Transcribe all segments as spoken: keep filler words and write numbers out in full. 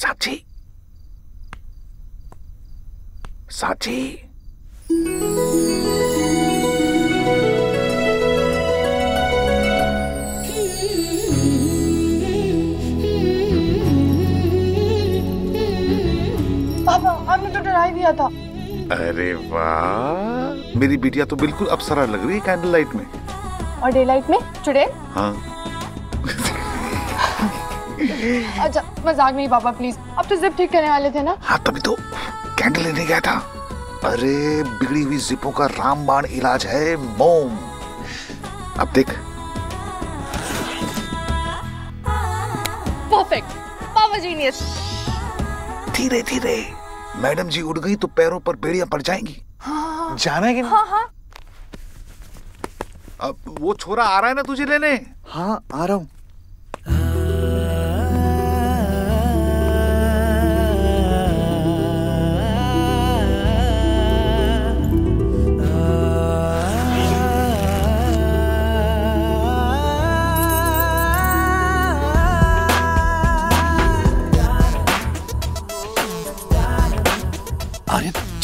सांची सांची पापा, आपने तो डरा ही दिया था। अरे वाह, मेरी बिटिया तो बिल्कुल अप्सरा लग रही है कैंडल लाइट में और डे लाइट में चुड़ैल। हाँ अच्छा मजाक नहीं पापा प्लीज, अब तो जिप ठीक करने वाले थे ना। हाँ तभी तो कैंडल लेने गया था। अरे बिगड़ी हुई जिपों का रामबाण इलाज है मोम। अब देख परफेक्ट पापा जीनियस। धीरे धीरे मैडम जी उड़ गई तो पैरों पर बेड़ियां पड़ जाएंगी। हाँ, जाना है कि नहीं? हाँ, हाँ। अब वो छोरा आ रहा है ना तुझे लेने। हाँ आ रहा हूँ।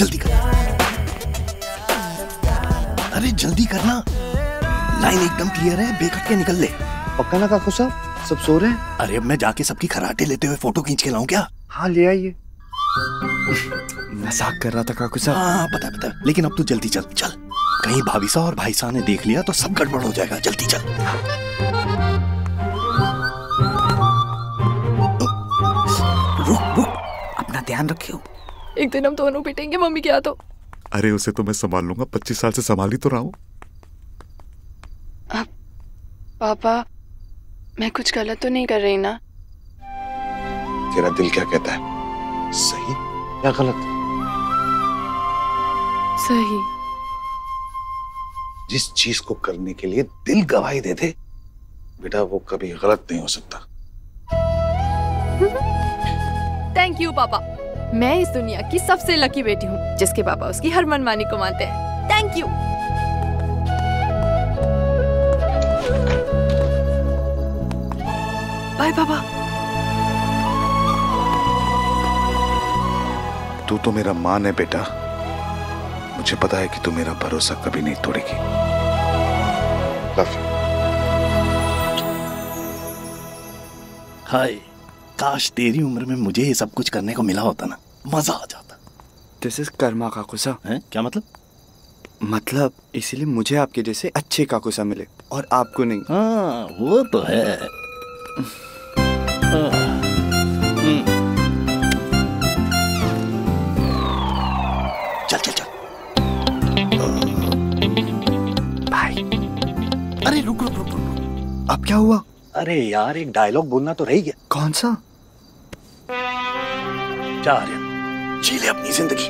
जल्दी कर, अरे जल्दी करना, लाइन एकदम क्लियर है, बेखटके निकल ले। पक्का ना काकू साहब, सब सो रहे हैं? अरे अब मैं जाके सबकी खराटे लेते हुए फोटो खींच के लाऊं क्या? हाँ ले आइए। मजाक कर रहा था काकू साहब। हाँ पता है, पता है। लेकिन अब तू जल्दी चल, चल कहीं भाभी साहब और भाई साहब ने देख लिया तो सब गड़बड़ हो जाएगा, जल्दी चल। रुक रुक, अपना ध्यान रखियो, एक दिन हम दोनों पिटेंगे मम्मी क्या तो। अरे उसे तो मैं संभाल लूंगा, पच्चीस साल से संभाल ही तो रहा हूँ। पापा मैं कुछ गलत तो नहीं कर रही ना? तेरा दिल क्या कहता है, सही या गलत? सही। जिस चीज को करने के लिए दिल गवाही दे दे बेटा वो कभी गलत नहीं हो सकता। थैंक यू पापा, मैं इस दुनिया की सबसे लकी बेटी हूँ जिसके पापा उसकी हर मनमानी को मानते हैं। Thank you. बाय पापा। तू तो मेरा मान है बेटा, मुझे पता है कि तू मेरा भरोसा कभी नहीं तोड़ेगी। Love you. हाय, काश तेरी उम्र में मुझे ये सब कुछ करने को मिला होता ना, मजा आ जाता। दिस इज कर्मा काकू साहब। हैं क्या मतलब? मतलब इसीलिए मुझे आपके जैसे अच्छे काकू साहब मिले और आपको नहीं। हाँ वो तो है। चल चल चल भाई। अरे रुक रुक रुक रुक, अब क्या हुआ? अरे यार एक डायलॉग बोलना तो रह गया। कौन सा? जा आर्यन, जी ले अपनी जिंदगी।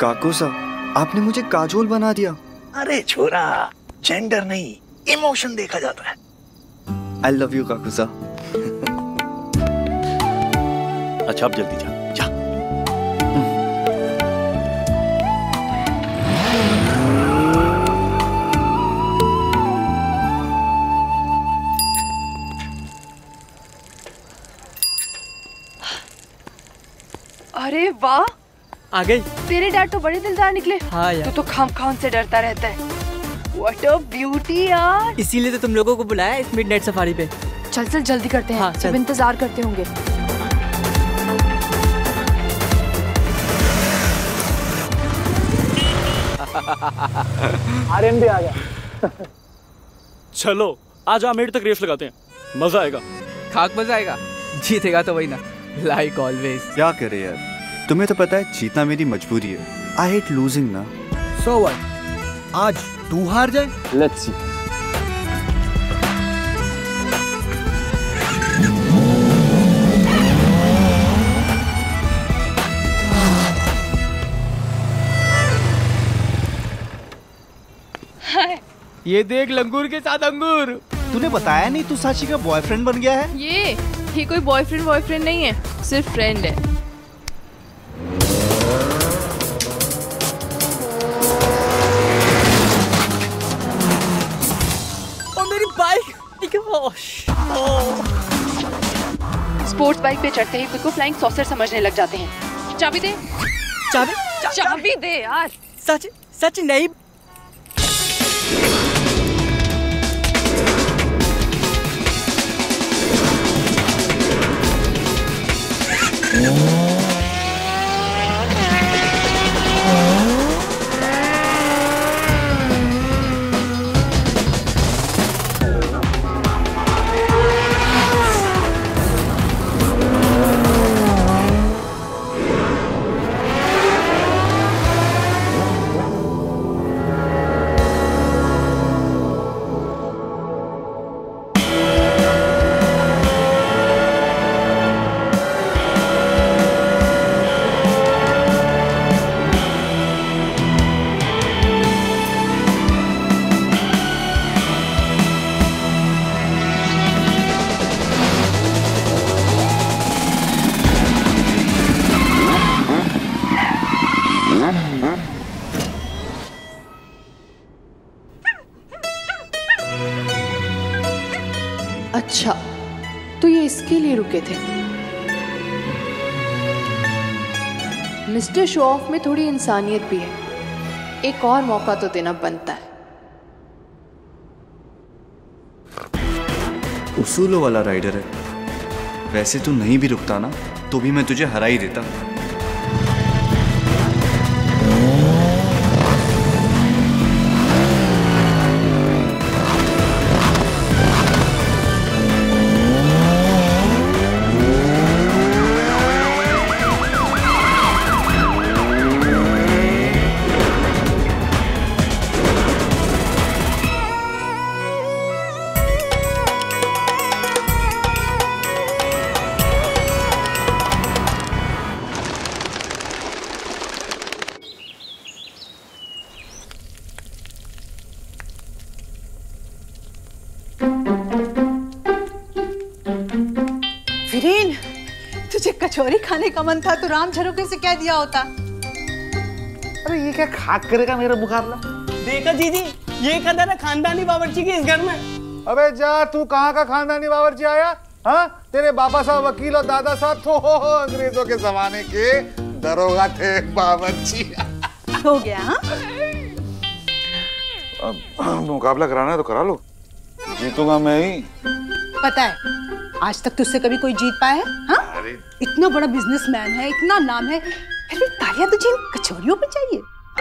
काकू साहब आपने मुझे काजोल बना दिया। अरे छोरा, जेंडर नहीं इमोशन देखा जाता है। आई लव यू काकू साहब। अच्छा अब जल्दी जा, जा। अरे वाह आ गई। तेरे डैड तो बड़े दिलदार निकले। हाँ यार। तो, तो खाम खान से डरता रहता है। What a beauty यार। इसीलिए तो तुम लोगों को बुलाया इस मिडनाइट सफारी पे। चल चल जल्दी करते हैं। हाँ, सब इंतजार करते होंगे। आर्यन भी आ गया। चलो आज आमिर तक रेस लगाते हैं, मजा आएगा। खाक मजा आएगा, जीतेगा तो वही ना, लाइक ऑलवेज। क्या करे यार, तुम्हें तो पता है जीतना मेरी मजबूरी है। I hate losing ना। So what? आज तू हार जाए? Let's see। Hi। ये देख लंगूर के साथ अंगूर। तूने बताया नहीं तू सांची का बॉयफ्रेंड बन गया है? ये ये कोई बॉयफ्रेंड बॉयफ्रेंड नहीं है, सिर्फ फ्रेंड है। स्पोर्ट्स बाइक पे चढ़ते ही खुद को फ्लाइंग सॉसर समझने लग जाते हैं। चाबी दे, चाबी चा, चाबी दे यार। सच सच नहीं। अच्छा, तो ये इसके लिए रुके थे। मिस्टर शो ऑफ में थोड़ी इंसानियत भी है, एक और मौका तो देना बनता है। उसूलों वाला राइडर है, वैसे तू नहीं भी रुकता ना तो भी मैं तुझे हरा ही देता। तुझे कचौरी खाने का मन था तो राम झरोके से क्या दिया होता। अरे ये क्या खाक करेगा मेरा मुकाबला। देखा जीजी, ये कदर है खानदानी बावर्ची की इस घर में। अबे जा, तू कहाँ का खानदानी बावर्ची आया? हाँ, तेरे बाबा साहब वकील और दादा साहब तो हो हो अंग्रेजों के जमाने के दरोगा थे बावर्ची। हो गया। हाँ, मुकाबला कराना है तो करा लो, जीतूंगा मैं ही। पता है आज तक तुझसे कभी कोई जीत पाया है? हाँ? इतना बड़ा बिजनेसमैन है, इतना नाम है, फिर भी तालियां तुझे इन कचौड़ियों पे चाहिए।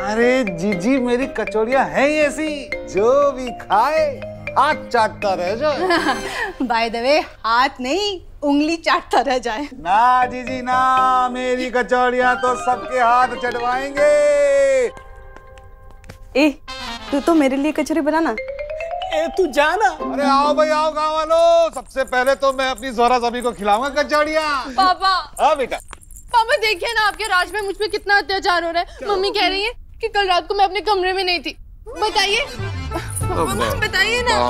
अरे जीजी, मेरी कचौड़ियां हैं ऐसी जो भी खाए हाथ चाटता रह जाए। बाय द वे, हाथ नहीं उंगली चाटता रह जाए। ना जीजी ना, मेरी कचौड़ियां तो सबके हाथ चटवाएंगे। ए, तू तो मेरे लिए कचौड़ी बनाना। ए, तू जाना। अरे आओ भाई आओ गाँव वालों, सबसे पहले तो मैं अपनी जोरा सभी को खिलाऊंगा कचौड़ियाँ। पापा। हाँ बेटा। पापा देखिए ना, आपके राज में मुझ पे कितना अत्याचार हो रहा है। मम्मी कह रही है कि कल रात को मैं अपने कमरे में नहीं थी। बताइए बताइए ना।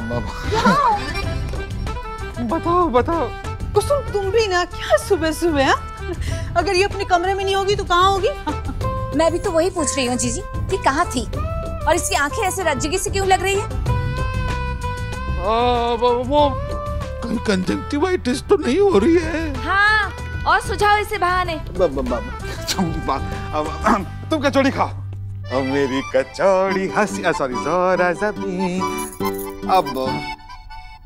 बताओ बताओ। कुसुम तुम भी ना, क्या सुबह सुबह। अगर ये अपने कमरे में नहीं होगी तो कहाँ होगी? मैं भी तो वही पूछ रही हूँ जीजी की कहाँ थी, और इसकी आँखें ऐसे रज्जिगी से क्यों लग रही है? आ, वो, वो कंजंक्टिवाइटिस तो नहीं हो रही है। हाँ, और सुझाव इसे बहाने। तुम कचौड़ी खाओ। मेरी कचौड़ी हंसी, सॉरी जोरा ज़बी। अब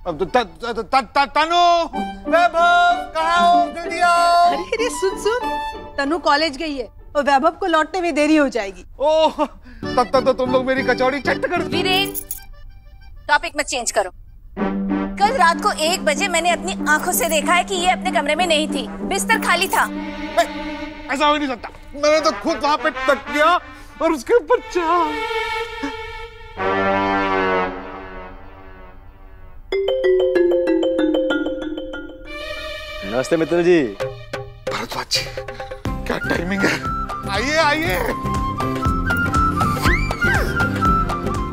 अब त त त त तनु वैभव कहाँ हो? दुनिया। अरे सुन सुन, तनु कॉलेज गई है और वैभव को लौटने में देरी हो जाएगी। ओह, तब तक तो तुम लोग मेरी कचौड़ी चट कर। वीरेंद्र, टॉपिक मत चेंज करो। कल रात को एक बजे मैंने अपनी आंखों से देखा है कि ये अपने कमरे में नहीं थी, बिस्तर खाली था। ऐसा हो नहीं सकता, मैंने तो खुद वहाँ पे तकिया और उसके ऊपर चाँद। नमस्ते मित्र जी। भारद्वाज, क्या टाइमिंग है, आइए आइए।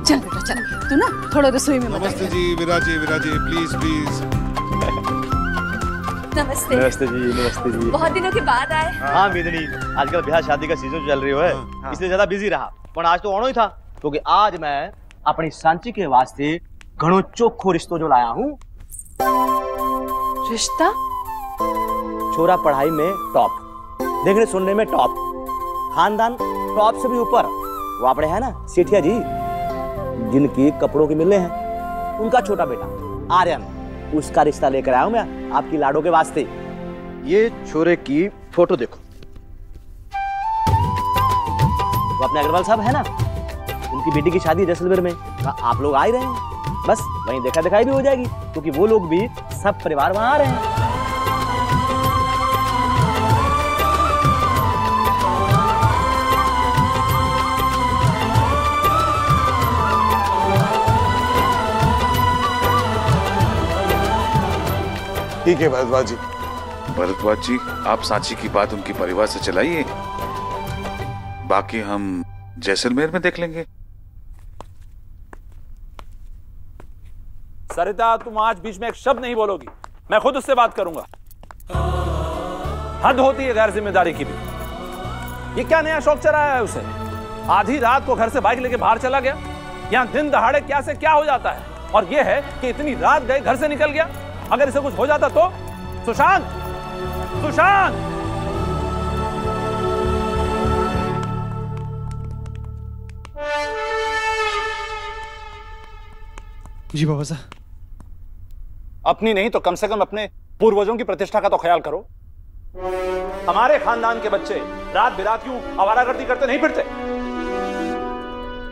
चल बेटा चल, तू ना थोड़ा रसोई में। नमस्ते जी विराजी, विराजी प्लीज प्लीज। नमस्ते नमस्ते जी, नमस्ते जी। बहुत दिनों के बाद आए। हाँ मिदनी, आजकल ब्याह शादी का सीजन चल रही हो है, हाँ। इसलिए ज्यादा बिजी रहा, पर आज तो आना ही था, क्योंकि तो आज मैं अपनी सांची के वास्ते घणो चोखो रिश्तो जो लाया हूँ। रिश्ता? छोरा पढ़ाई में टॉप, देखने सुनने में टॉप, खानदान टॉप से भी ऊपर। वो आपड़े है ना सेठिया जी जिनकी कपड़ों के मिलने हैं, उनका छोटा बेटा आर्यन, उसका रिश्ता लेकर आया हूं मैं आपकी लाडो के वास्ते। ये छोरे की फोटो देखो, वो अपने अग्रवाल साहब है ना, उनकी बेटी की शादी जैसलमेर में, आप लोग आ ही रहे हैं, बस वहीं देखा दिखाई भी हो जाएगी क्योंकि वो लोग भी सब परिवार वहां आ रहे हैं। ठीक है भरद्वाज जी। भरद्वाज जी आप सांची की बात उनके परिवार से चलाइए, बाकी हम जैसलमेर में देख लेंगे। सरिता तुम आज बीच में एक शब्द नहीं बोलोगी, मैं खुद उससे बात करूंगा। हद होती है गैर जिम्मेदारी की भी। ये क्या नया शौक चलाया है उसे, आधी रात को घर से बाइक लेके बाहर चला गया, यहाँ दिन दहाड़े क्या से क्या हो जाता है, और ये है कि इतनी रात गए घर से निकल गया। अगर इसे कुछ हो जाता तो सुशांत सुशांत जी बाबा साहब, अपनी नहीं तो कम से कम अपने पूर्वजों की प्रतिष्ठा का तो ख्याल करो। हमारे खानदान के बच्चे रात बिरात यूं आवारागर्दी करते नहीं फिरते।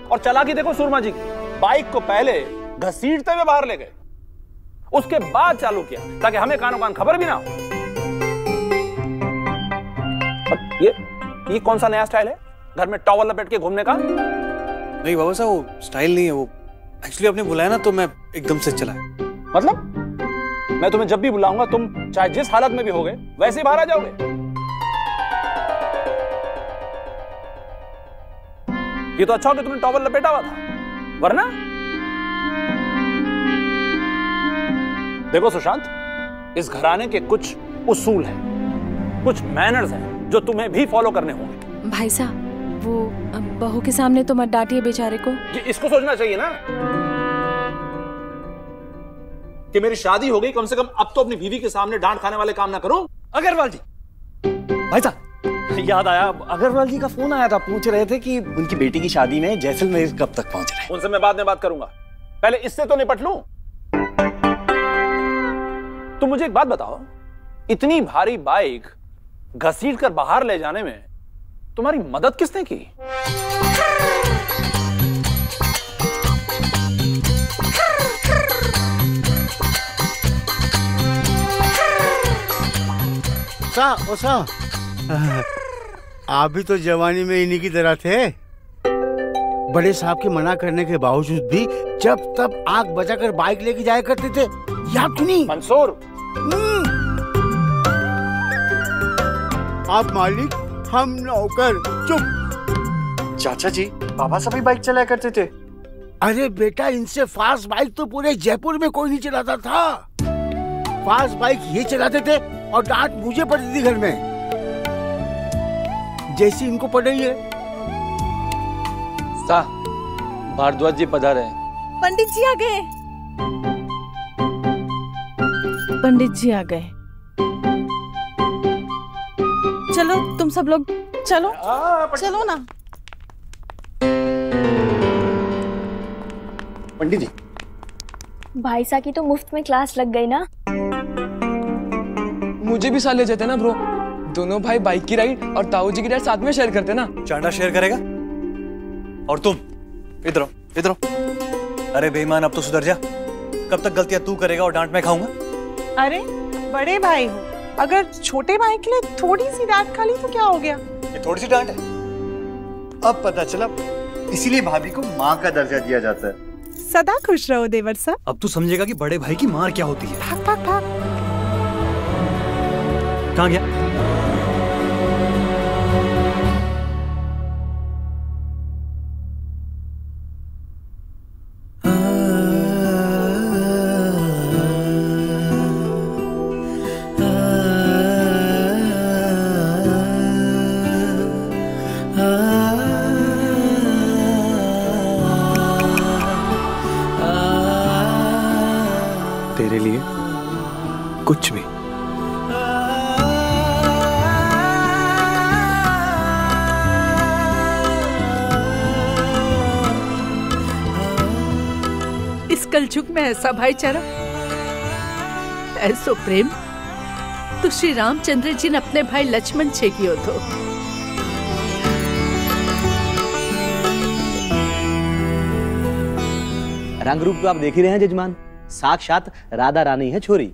और चालाकी देखो सूरमा जी की, बाइक को पहले घसीटते हुए बाहर ले गए, उसके बाद चालू किया ताकि हमें कानों कान खबर भी ना हो। और ये ये कौन सा नया स्टाइल है घर में टॉवल लपेट के घूमने का? नहीं बाबा साहब वो स्टाइल नहीं है, वो एक्चुअली आपने बुलाया ना तो मैं एकदम से चला। मतलब मैं तुम्हें जब भी बुलाऊंगा तुम चाहे जिस हालत में भी होगे वैसे ही बाहर आ जाओगे। ये तो अच्छा हो कि तुमने टॉवल लपेटा हुआ था, वरना देखो सुशांत, इस घराने के कुछ उसूल हैं, कुछ मैनर्स हैं जो तुम्हें भी फॉलो करने होंगे। भाई साहब वो बहू के सामने तो मत डांटिए बेचारे को। जी इसको सोचना चाहिए ना कि मेरी शादी हो गई, कम से कम अब तो अपनी बीवी के सामने डांट खाने वाले काम ना करो। अग्रवाल जी, भाई साहब याद आया, अग्रवाल जी का फोन आया था, पूछ रहे थे कि उनकी बेटी की शादी में जैसलमेर कब तक पहुंच रहे हैं। उनसे मैं बाद में बात करूंगा, पहले इससे तो निपट लूं। तो मुझे एक बात बताओ, इतनी भारी बाइक घसीट कर बाहर ले जाने में तुम्हारी मदद किसने की? सा, ओ सा, आप भी तो जवानी में इन्हीं की तरह थे। बड़े साहब के मना करने के बावजूद भी जब तब आग बचाकर बाइक लेके जाया करते थे, याद नहीं? मंसूर आप मालिक हम नौकर। चुप। चाचा जी बाबा सभी बाइक चलाया करते थे। अरे बेटा इनसे फास्ट बाइक तो पूरे जयपुर में कोई नहीं चलाता था। फास्ट बाइक ये चलाते थे और डांट मुझे पड़ती थी घर में, जैसी इनको पड़ रही है। सा भारद्वाज जी पधारे। पंडित जी आ गए, पंडित जी आ गए। चलो तुम सब लोग चलो आ, चलो ना। पंडित जी भाई साहब की तो मुफ्त में क्लास लग गई ना। मुझे भी साथ ले जाते ना ब्रो, दोनों भाई बाइक की राइड और ताऊ जी की राइड साथ में शेयर करते ना। चांडा शेयर करेगा और तुम इधर इधर। अरे बेईमान अब तो सुधर जा, कब तक गलतियां तू करेगा और डांट मैं खाऊंगा? अरे बड़े भाई हूँ, अगर छोटे भाई के लिए थोड़ी सी डांट खा ली तो क्या हो गया? ये थोड़ी सी डांट है? अब पता चला, इसीलिए भाभी को माँ का दर्जा दिया जाता है। सदा खुश रहो देवर साहब। अब तू समझेगा कि बड़े भाई की मार क्या होती है। भाग भाग भाग। कहाँ गया? तेरे लिए कुछ भी। जुगल जुग में ऐसा भाईचारा, ऐसो प्रेम तो श्री रामचंद्र जी ने अपने भाई लक्ष्मण से कियो थो। रंग रूप तो आप देख ही रहे हैं जजमान, साक्षात राधा रानी है छोरी।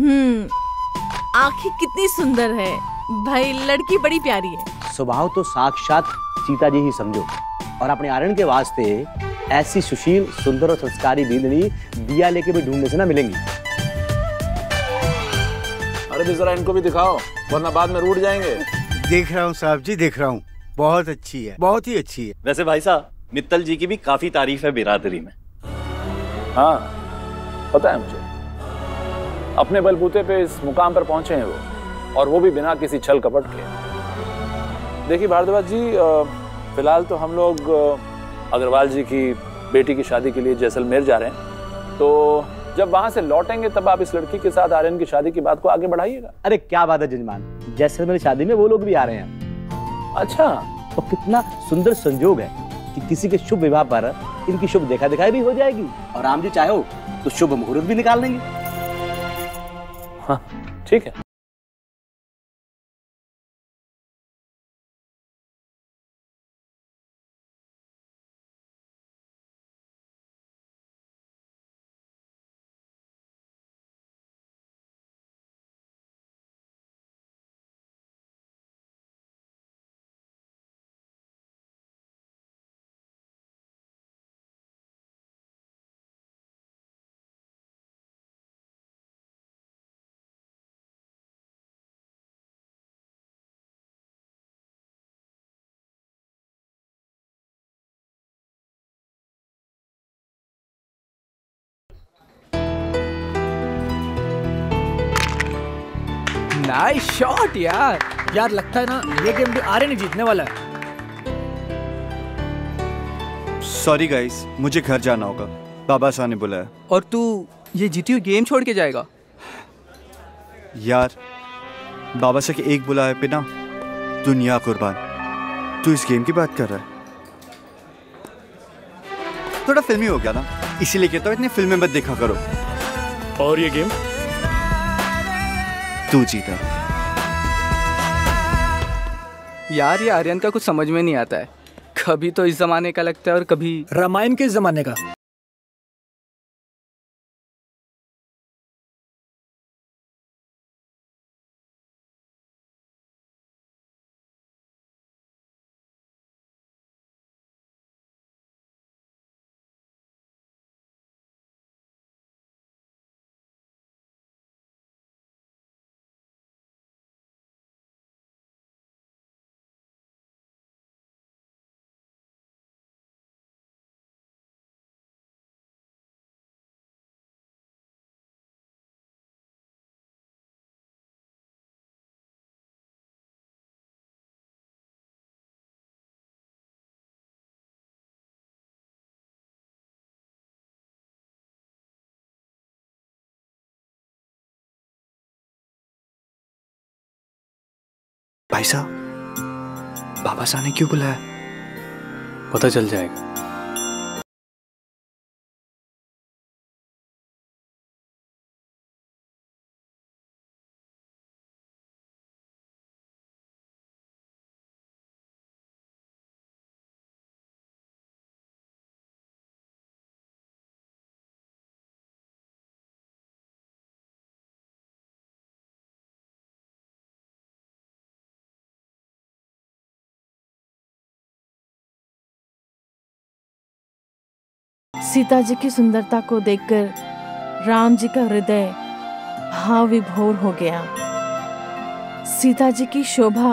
हम्म, आंखें कितनी सुंदर है भाई, लड़की बड़ी प्यारी है, स्वभाव तो साक्षात सीता जी ही समझो। और अपने आर्यन के वास्ते ऐसी सुशील, सुंदर और संस्कारी बींदनी दिया लेके भी ढूंढने से ना मिलेंगी। अरे जरा इनको भी दिखाओ वरना बाद में रूठ जाएंगे। देख रहा हूँ साहब जी, देख रहा हूँ, बहुत अच्छी है, बहुत ही अच्छी है। वैसे भाई साहब मित्तल जी की भी काफी तारीफ है बिरादरी में। हाँ पता है मुझे, अपने बलबूते पे इस मुकाम पर पहुंचे हैं वो, और वो भी बिना किसी छल कपट के। देखिए भारद्वाज जी, फिलहाल तो हम लोग अग्रवाल जी की बेटी की शादी के लिए जैसलमेर जा रहे हैं, तो जब वहां से लौटेंगे तब आप इस लड़की के साथ आर्यन की शादी की बात को आगे बढ़ाइएगा। अरे क्या बात है जजमान, जैसलमेर शादी में वो लोग भी आ रहे हैं। अच्छा, तो कितना सुंदर संजोग है कि किसी के शुभ विवाह पर इनकी शुभ देखा दिखाई भी हो जाएगी, और राम जी चाहो तो शुभ मुहूर्त भी निकाल लेंगे। हाँ ठीक है। नाइस शॉट यार, यार लगता है ना ये गेम भी आर्यन जीतने वाला है। सॉरी गाइस, मुझे घर जाना होगा, बाबा साहब ने बुलाया। और तू ये जीती हुई गेम छोड़ के जाएगा? यार बाबा साहब के एक बुलाए बिना दुनिया कुर्बान, तू इस गेम की बात कर रहा है। थोड़ा फिल्मी हो गया ना, इसीलिए कहता हूँ इतनी फिल्में मत देखा करो। और ये गेम तू जीता। यार ये आर्यन का कुछ समझ में नहीं आता है, कभी तो इस जमाने का लगता है और कभी रामायण के जमाने का। भाई साहब बाबा साहब ने क्यों बुलाया? पता चल जाएगा। सीता जी की सुंदरता को देखकर राम जी का हृदय भाव विभोर हो गया। सीता जी की शोभा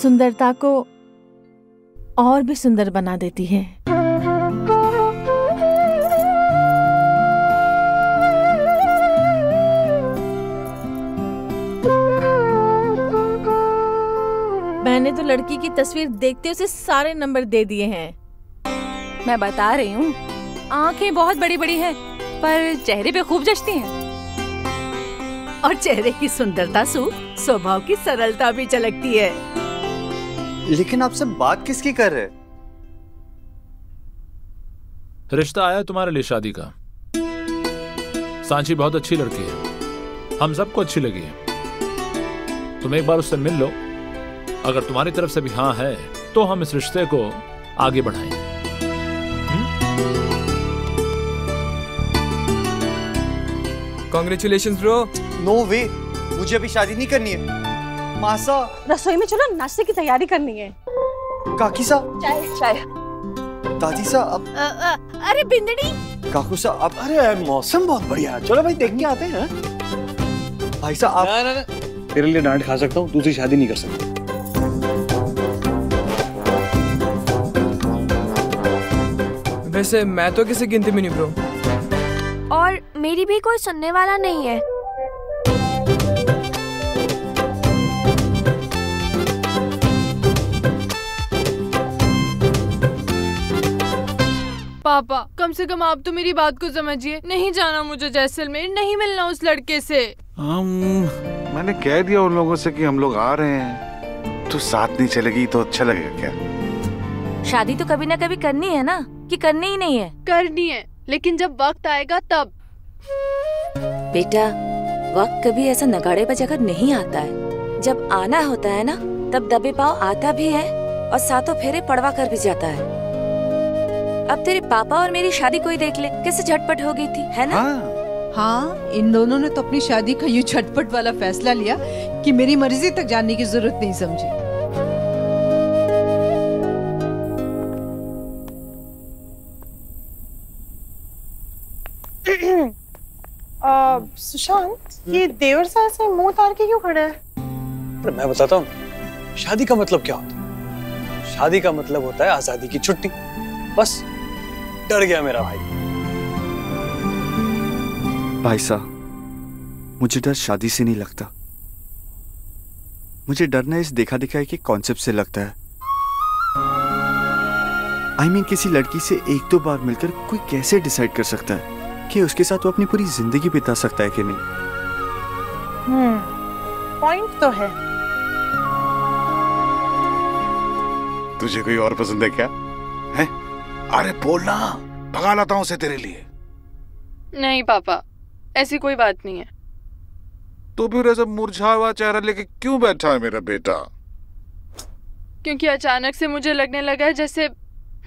सुंदरता को और भी सुंदर बना देती है। मैंने तो लड़की की तस्वीर देखते उसे सारे नंबर दे दिए हैं। मैं बता रही हूँ, आंखें बहुत बड़ी बड़ी हैं, पर चेहरे पे खूब जचती हैं। और चेहरे की सुंदरता सु स्वभाव की सरलता भी झलकती है। लेकिन आप सब बात किसकी कर रहे? रिश्ता आया तुम्हारे लिए शादी का, सांची बहुत अच्छी लड़की है, हम सबको अच्छी लगी है। तुम एक बार उससे मिल लो, अगर तुम्हारी तरफ से भी हाँ है तो हम इस रिश्ते को आगे बढ़ाएंगे। Congratulations bro. No way. मुझे अभी शादी नहीं करनी है। मासा। रसोई में चलो, नाश्ते की तैयारी करनी है। काकी सा। चाय चाय। दादी सा अब। आ, आ, अरे बिंदड़ी। काकू सा अब। अरे मौसम बहुत बढ़िया है, चलो भाई देखने आते हैं। भाई सा आप। ना, ना, ना। तेरे लिए डांट खा सकता हूँ, दूसरी शादी नहीं कर सकता। वैसे मैं तो किसी गिनती में नहीं ब्रो, और मेरी भी कोई सुनने वाला नहीं है। पापा कम से कम आप तो मेरी बात को समझिए, नहीं जाना मुझे जैसलमेर, नहीं मिलना उस लड़के से। हम मैंने कह दिया उन लोगों से कि हम लोग आ रहे हैं, तू साथ नहीं चलेगी तो अच्छा लगेगा क्या? शादी तो कभी ना कभी करनी है ना, कि करनी ही नहीं है? करनी है, लेकिन जब वक्त आएगा तब। बेटा वक्त कभी ऐसा नगाड़े बजाकर नहीं आता है, जब आना होता है ना तब दबे पाँव आता भी है और सातों फेरे पड़वा कर भी जाता है। अब तेरे पापा और मेरी शादी कोई देख ले कैसे झटपट हो गई थी, है ना? हाँ, हाँ इन दोनों ने तो अपनी शादी का यूँ झटपट वाला फैसला लिया कि मेरी मर्जी तक जानने की जरूरत नहीं समझी। सुशांत ये देवर साहब से मुंह तार के क्यों खड़ा है? अरे मैं बताता हूँ शादी का मतलब क्या होता है। शादी का मतलब होता है आजादी की छुट्टी। बस डर गया मेरा भाई। भाई साहब मुझे डर शादी से नहीं लगता, मुझे डर ना इस देखा दिखाई के कॉन्सेप्ट से लगता है। आई मीन किसी लड़की से एक दो बार मिलकर कोई कैसे डिसाइड कर सकता है कि उसके साथ वो अपनी पूरी जिंदगी बिता सकता है कि नहीं? हम्म, पॉइंट तो है। तुझे कोई और पसंद है क्या? है? अरे बोलना, भगा लाता हूँ उसे तेरे लिए। नहीं पापा ऐसी कोई बात नहीं है। तो फिर ऐसा मुरझाया हुआ चेहरा लेके क्यों बैठा है मेरा बेटा? क्योंकि अचानक से मुझे लगने लगा है जैसे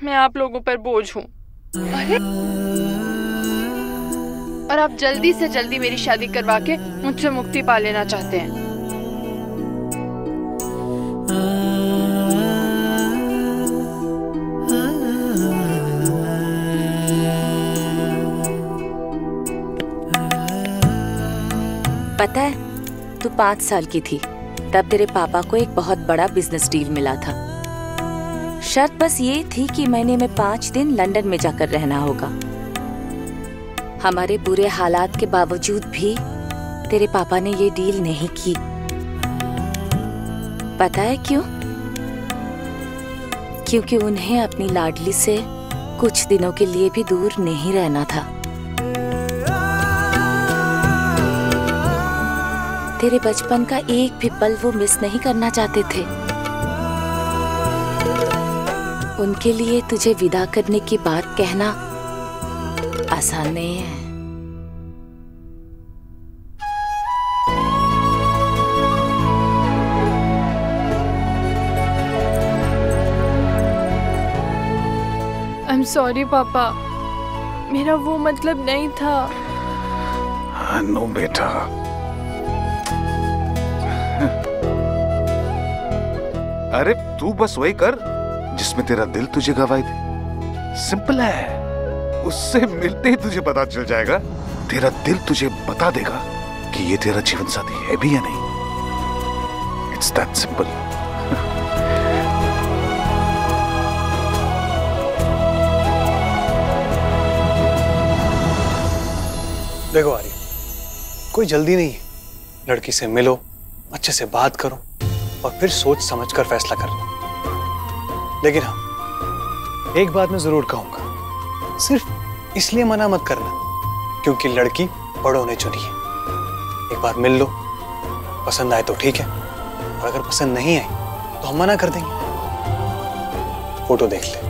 मैं आप लोगों पर बोझ हूँ, और आप जल्दी से जल्दी मेरी शादी करवा के मुझसे मुक्ति पा लेना चाहते हैं। पता है तू पाँच साल की थी तब तेरे पापा को एक बहुत बड़ा बिजनेस डील मिला था। शर्त बस ये थी कि महीने में पाँच दिन लंदन में जाकर रहना होगा। हमारे बुरे हालात के बावजूद भी तेरे पापा ने ये डील नहीं की। पता है क्यों? क्योंकि उन्हें अपनी लाडली से कुछ दिनों के लिए भी दूर नहीं रहना था। तेरे बचपन का एक भी पल वो मिस नहीं करना चाहते थे। उनके लिए तुझे विदा करने की बात कहना आसान नहीं है। I'm sorry पापा, मेरा वो मतलब नहीं था। हाँ नो बेटा, अरे तू बस वही कर जिसमें तेरा दिल तुझे गवाई थी। सिंपल है, उससे मिलते ही तुझे पता चल जाएगा, तेरा दिल तुझे बता देगा कि ये तेरा जीवन साथी है भी या नहीं। It's that simple. देखो आर्यन, कोई जल्दी नहीं है। लड़की से मिलो, अच्छे से बात करो और फिर सोच समझ कर फैसला करना। लेकिन हाँ एक बात मैं जरूर कहूंगा, सिर्फ इसलिए मना मत करना क्योंकि लड़की बड़ों ने चुनी है। एक बार मिल लो, पसंद आए तो ठीक है, और अगर पसंद नहीं आए तो हम मना कर देंगे। फोटो देख ले।